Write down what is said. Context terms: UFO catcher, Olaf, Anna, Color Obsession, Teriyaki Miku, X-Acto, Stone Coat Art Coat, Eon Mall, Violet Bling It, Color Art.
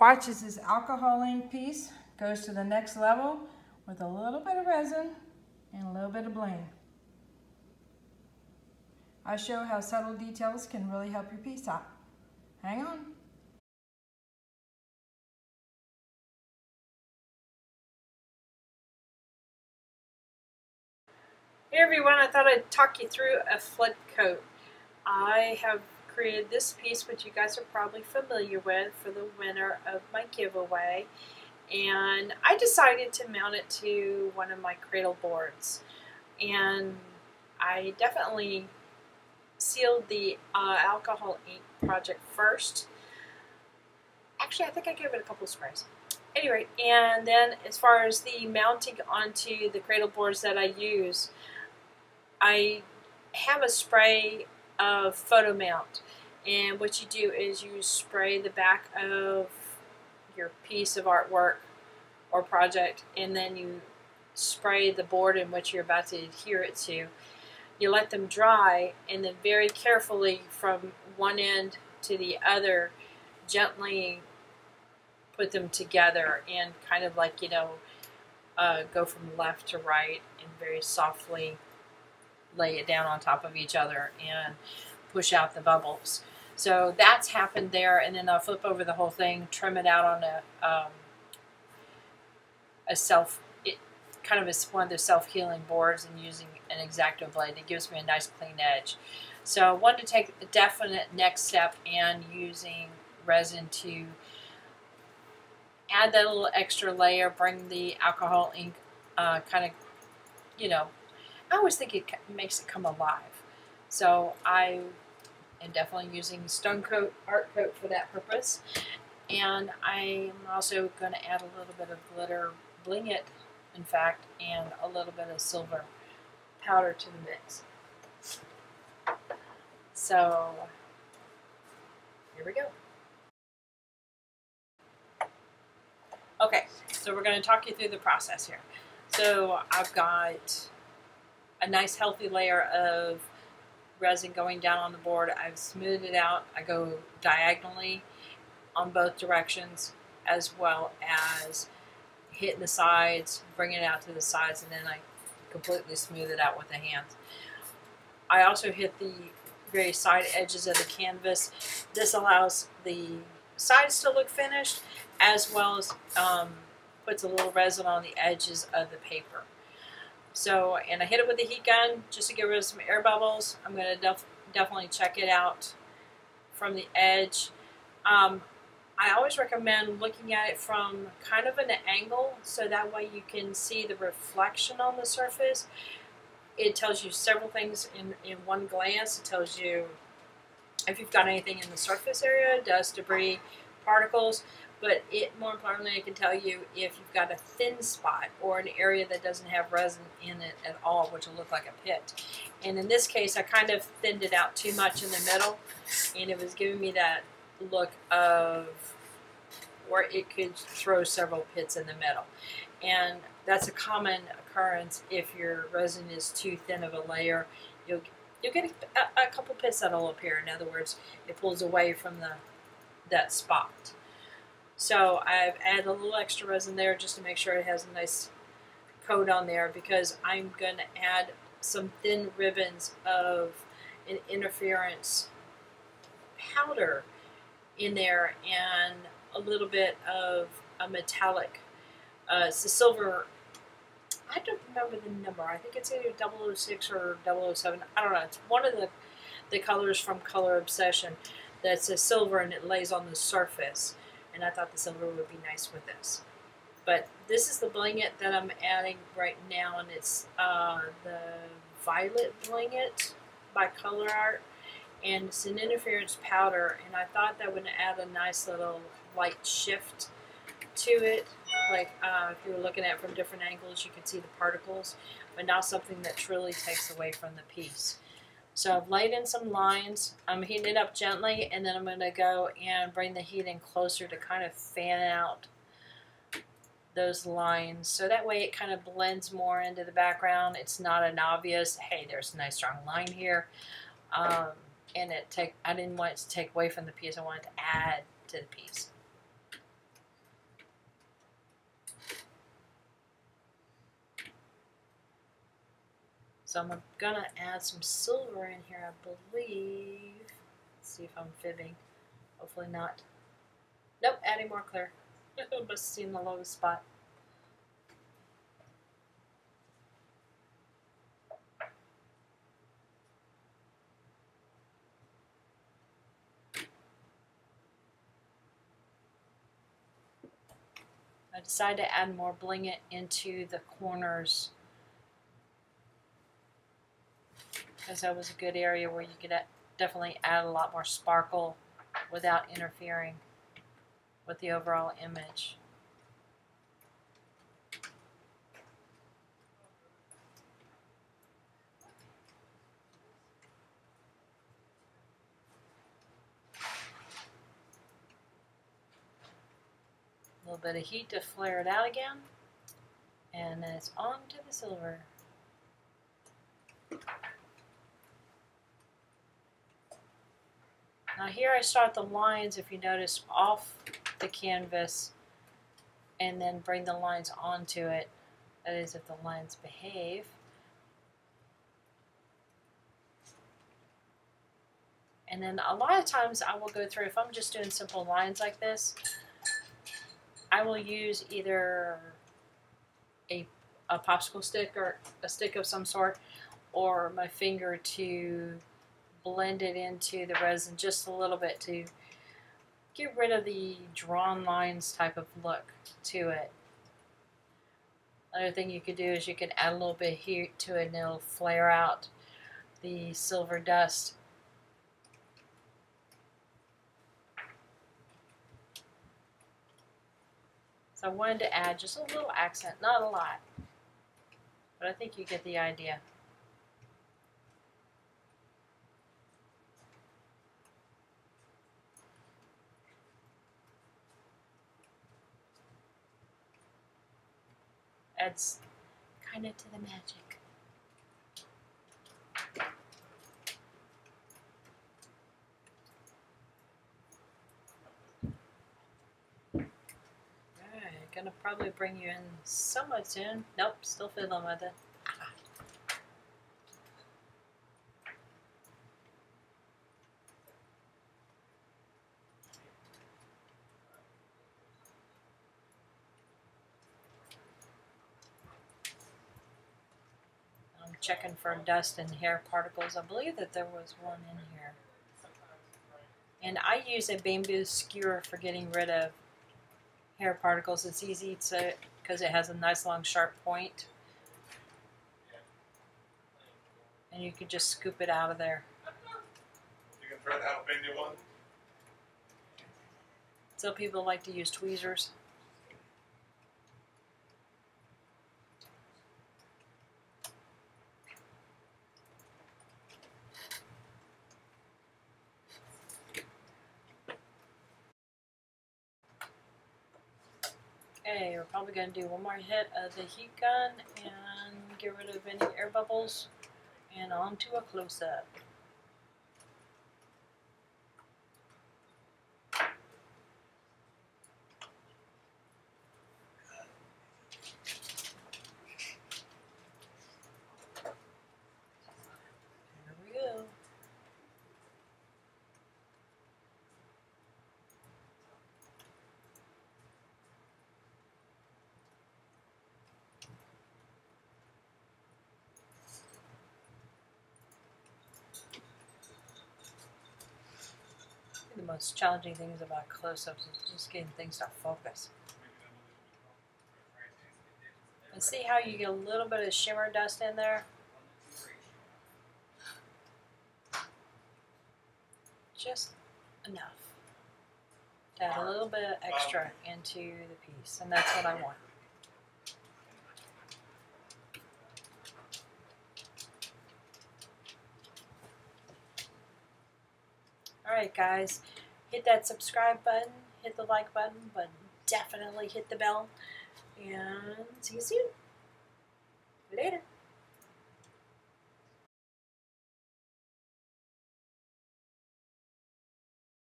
Watch as this alcohol ink piece goes to the next level with a little bit of resin and a little bit of bling. I show how subtle details can really help your piece out. Hang on. Hey everyone, I thought I'd talk you through a flood coat. I have created this piece, which you guys are probably familiar with, for the winner of my giveaway, and I decided to mount it to one of my cradle boards, and I definitely sealed the alcohol ink project first. Actually, I think I gave it a couple of sprays. Anyway, and then as far as the mounting onto the cradle boards that I use, I have a spray of photo mount, and what you do is you spray the back of your piece of artwork or project, and then you spray the board in which you're about to adhere it to. You let them dry, and then very carefully from one end to the other, gently put them together and kind of like, you know, go from left to right and very softly lay it down on top of each other and push out the bubbles. So that's happened there, and then I'll flip over the whole thing, trim it out on one of the self-healing boards, and using an X-Acto blade. It gives me a nice clean edge. So I wanted to take the definite next step and using resin to add that little extra layer, bring the alcohol ink kind of, you know, I always think it makes it come alive. So I am definitely using Stone Coat Art Coat for that purpose. And I'm also going to add a little bit of glitter, Bling It, in fact, and a little bit of silver powder to the mix. So here we go. Okay, so we're going to talk you through the process here. So I've got a nice healthy layer of resin going down on the board. I've smoothed it out. I go diagonally on both directions, as well as hitting the sides, bringing it out to the sides, and then I completely smooth it out with the hands. I also hit the very side edges of the canvas. This allows the sides to look finished, as well as puts a little resin on the edges of the paper. So, and I hit it with a heat gun just to get rid of some air bubbles. I'm going to definitely check it out from the edge. I always recommend looking at it from kind of an angle, so that way you can see the reflection on the surface. It tells you several things in one glance. It tells you if you've got anything in the surface area, dust, debris, particles. But it, more importantly, I can tell you if you've got a thin spot or an area that doesn't have resin in it at all, which will look like a pit. And in this case, I kind of thinned it out too much in the middle, and it was giving me that look of where it could throw several pits in the middle. And that's a common occurrence. If your resin is too thin of a layer, you'll get a couple pits that'll appear. In other words, it pulls away from that spot. So I've added a little extra resin there just to make sure it has a nice coat on there, because I'm going to add some thin ribbons of an interference powder in there, and a little bit of a metallic. It's a silver, I don't remember the number, I think it's either 006 or 007, I don't know, it's one of the colors from Color Obsession that's a silver, and it lays on the surface. And I thought the silver would be nice with this. But this is the Bling It that I'm adding right now, and it's the Violet Bling It by Color Art. And it's an interference powder, and I thought that would add a nice little light shift to it. Like if you were looking at it from different angles, you could see the particles, but not something that truly takes away from the piece. So I've laid in some lines. I'm heating it up gently, and then I'm going to go and bring the heat in closer to kind of fan out those lines. So that way it kind of blends more into the background. It's not an obvious, hey, there's a nice strong line here. And I didn't want it to take away from the piece. I wanted to add to the piece. So I'm gonna add some silver in here, I believe. Let's see if I'm fibbing. Hopefully not. Nope, adding more clear. Must see in the lowest spot. I decided to add more Bling It into the corners because that was a good area where you could definitely add a lot more sparkle without interfering with the overall image. A little bit of heat to flare it out again, and then it's on to the silver. Now here I start the lines, if you notice, off the canvas and then bring the lines onto it. That is, if the lines behave. And then a lot of times I will go through, if I'm just doing simple lines like this, I will use either a popsicle stick or a stick of some sort or my finger to blend it into the resin just a little bit to get rid of the drawn lines type of look to it. Another thing you could do is you can add a little bit of heat to it and it'll flare out the silver dust. So I wanted to add just a little accent, not a lot, but I think you get the idea. Adds kind of to the magic. Gonna probably bring you in somewhat soon. Nope, still fiddling with it. I'm checking for dust and hair particles. I believe that there was one in here. And I use a bamboo skewer for getting rid of hair particles. It's easy to, because it has a nice long sharp point, and you can just scoop it out of there. You can thread out a big new one. Some people like to use tweezers. Okay, we're probably going to do one more hit of the heat gun and get rid of any air bubbles, and on to a close-up. The most challenging things about close-ups is just getting things to focus. And see how you get a little bit of shimmer dust in there? Just enough to add a little bit of extra into the piece, and that's what I want. Alright guys, hit that subscribe button, hit the like button, but definitely hit the bell, and see you soon. Later.